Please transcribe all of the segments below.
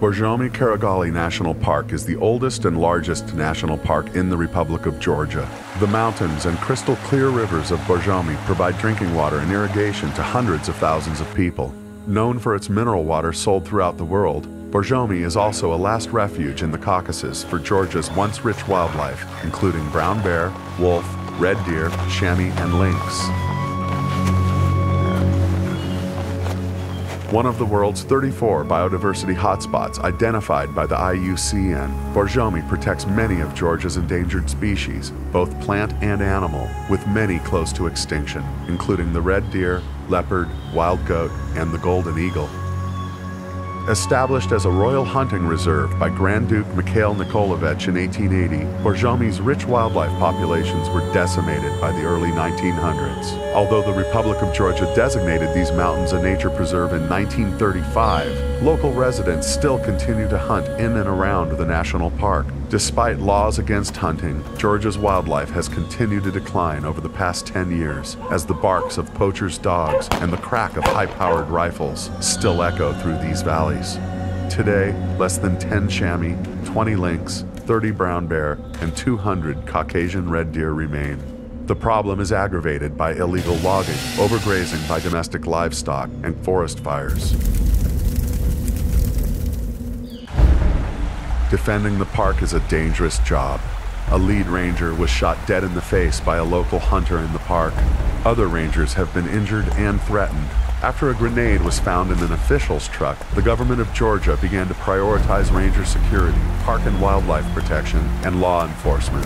Borjomi-Kharagauli National Park is the oldest and largest national park in the Republic of Georgia. The mountains and crystal clear rivers of Borjomi provide drinking water and irrigation to hundreds of thousands of people. Known for its mineral water sold throughout the world, Borjomi is also a last refuge in the Caucasus for Georgia's once rich wildlife, including brown bear, wolf, red deer, chamois, and lynx. One of the world's 34 biodiversity hotspots identified by the IUCN, Borjomi protects many of Georgia's endangered species, both plant and animal, with many close to extinction, including the red deer, leopard, wild goat, and the golden eagle. Established as a royal hunting reserve by Grand Duke Mikhail Nikolaevich in 1880, Borjomi's rich wildlife populations were decimated by the early 1900s. Although the Republic of Georgia designated these mountains a nature preserve in 1935, local residents still continue to hunt in and around the national park. Despite laws against hunting, Georgia's wildlife has continued to decline over the past 10 years as the barks of poachers' dogs and the crack of high-powered rifles still echo through these valleys. Today, less than 10 chamois, 20 lynx, 30 brown bear, and 200 Caucasian red deer remain. The problem is aggravated by illegal logging, overgrazing by domestic livestock, and forest fires. Defending the park is a dangerous job. A lead ranger was shot dead in the face by a local hunter in the park. Other rangers have been injured and threatened. After a grenade was found in an official's truck, the government of Georgia began to prioritize ranger security, park and wildlife protection, and law enforcement.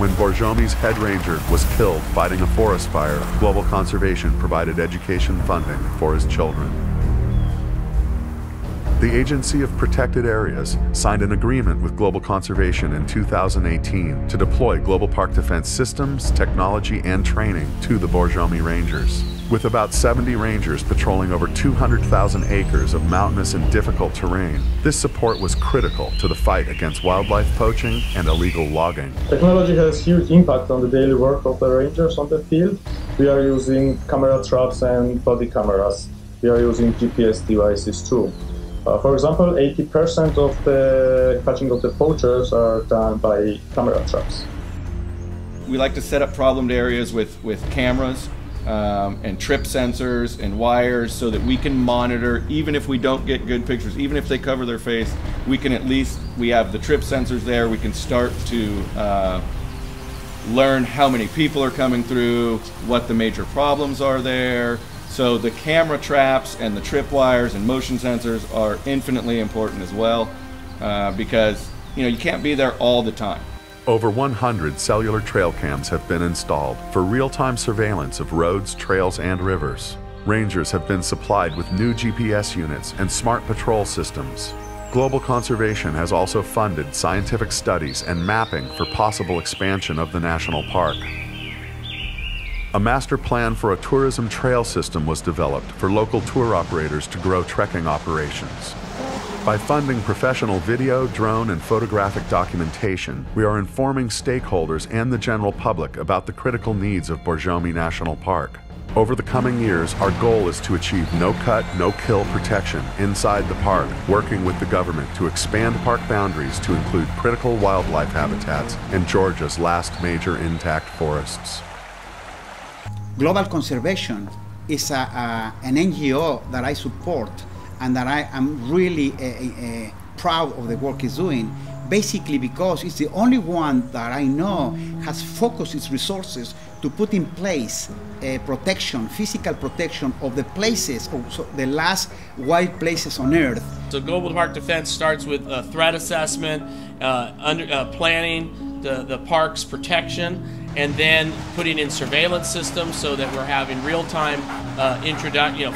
When Borjomi's head ranger was killed fighting a forest fire, Global Conservation provided education funding for his children. The Agency of Protected Areas signed an agreement with Global Conservation in 2018 to deploy global park defense systems, technology, and training to the Borjomi Rangers. With about 70 rangers patrolling over 200,000 acres of mountainous and difficult terrain, this support was critical to the fight against wildlife poaching and illegal logging. Technology has huge impact on the daily work of the rangers on the field. We are using camera traps and body cameras. We are using GPS devices too. For example, 80% of the catching of the poachers are done by camera traps. We like to set up problemed areas with cameras and trip sensors and wires so that we can monitor, even if we don't get good pictures, even if they cover their face, we can at least, we have the trip sensors there, we can start to learn how many people are coming through, what the major problems are there. So the camera traps and the tripwires and motion sensors are infinitely important as well because you can't be there all the time. Over 100 cellular trail cams have been installed for real-time surveillance of roads, trails, and rivers. Rangers have been supplied with new GPS units and smart patrol systems. Global Conservation has also funded scientific studies and mapping for possible expansion of the national park. A master plan for a tourism trail system was developed for local tour operators to grow trekking operations. By funding professional video, drone, and photographic documentation, we are informing stakeholders and the general public about the critical needs of Borjomi National Park. Over the coming years, our goal is to achieve no-cut, no-kill protection inside the park, working with the government to expand park boundaries to include critical wildlife habitats and Georgia's last major intact forests. Global Conservation is an NGO that I support and that I am really proud of the work it's doing, basically because it's the only one that I know has focused its resources to put in place protection, physical protection of the places, the last wild places on Earth. So global park defense starts with threat assessment, planning, the park's protection, and then putting in surveillance systems so that we're having real-time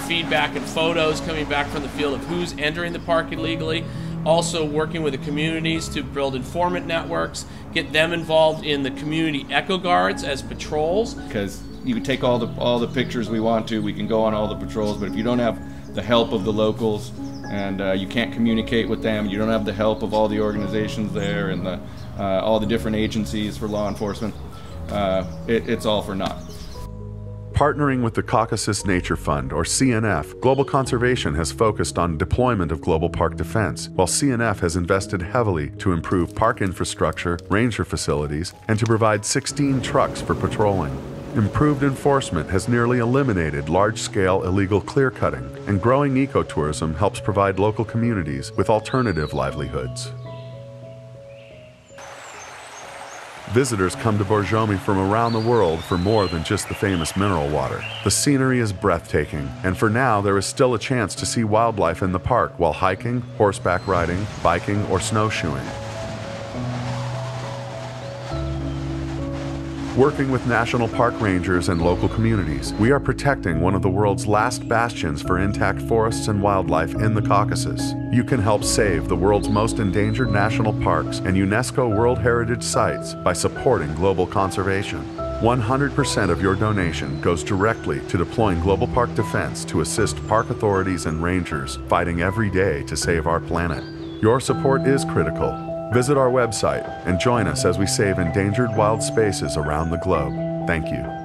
feedback and photos coming back from the field of who's entering the park illegally. Also working with the communities to build informant networks, get them involved in the community eco guards as patrols. Because you can take all the pictures we want to, we can go on all the patrols, but if you don't have the help of the locals and you can't communicate with them, you don't have the help of all the organizations there and the, all the different agencies for law enforcement, it's all for naught. Partnering with the Caucasus Nature Fund, or CNF, Global Conservation has focused on deployment of global park defense, while CNF has invested heavily to improve park infrastructure, ranger facilities, and to provide 16 trucks for patrolling. Improved enforcement has nearly eliminated large-scale illegal clear-cutting, and growing ecotourism helps provide local communities with alternative livelihoods. Visitors come to Borjomi from around the world for more than just the famous mineral water. The scenery is breathtaking, and for now there is still a chance to see wildlife in the park while hiking, horseback riding, biking, or snowshoeing. Working with national park rangers and local communities, we are protecting one of the world's last bastions for intact forests and wildlife in the Caucasus. You can help save the world's most endangered national parks and UNESCO World Heritage Sites by supporting global conservation. 100% of your donation goes directly to deploying global park defense to assist park authorities and rangers fighting every day to save our planet. Your support is critical. Visit our website and join us as we save endangered wild spaces around the globe. Thank you.